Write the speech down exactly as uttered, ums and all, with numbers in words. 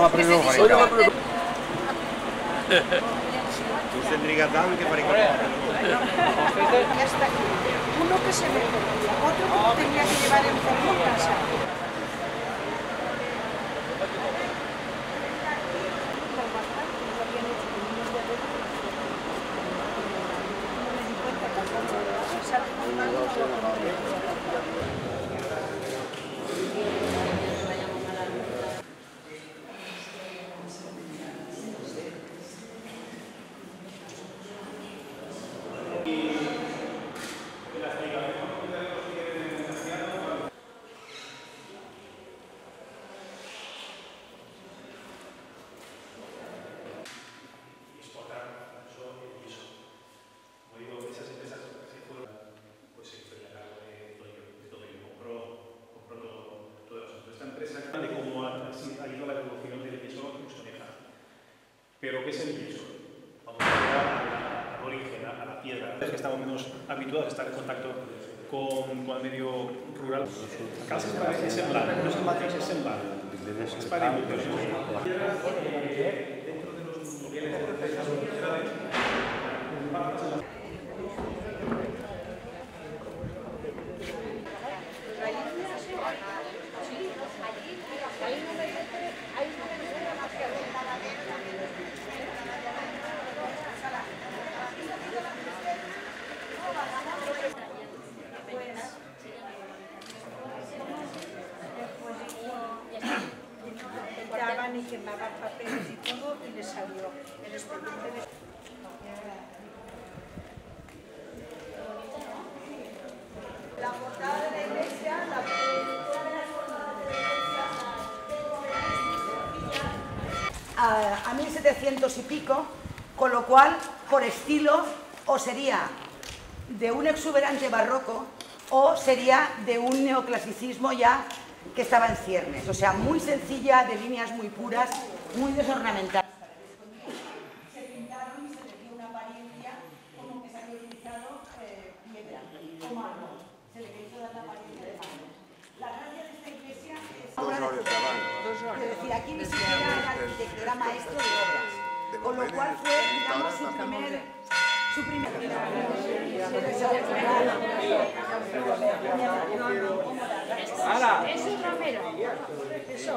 la presó farica. Tu tendrías tanto que farica. Ya está aquí. Uno que se ve, otro que lo tenía que llevar en fondo a casa. Pero ¿qué es el yeso? Vamos a llegar al origen, a la piedra. Es que estamos menos habituados a estar en contacto con, con el medio rural. Acá se parece sembrar, no es en matriz, es sembrar. Es para el piedra dentro de los niveles de protección de y quemaba papeles y todo, y le salió el expediente de... La portada de la iglesia, la portada de la iglesia... A mil setecientos y pico, con lo cual, por estilo, o sería de un exuberante barroco, o sería de un neoclasicismo ya que estaba en ciernes, o sea, muy sencilla, de líneas muy puras, muy desornamentada. Se pintaron y se le dio una apariencia como que se había utilizado piedra o mano, se le dio toda la apariencia de mano. La gracia de esta iglesia es que decir, aquí ni siquiera era arquitecto, era maestro de obras, con lo cual fue, digamos, su primer... su primer... ¡Hala! Es un ramero. Eso.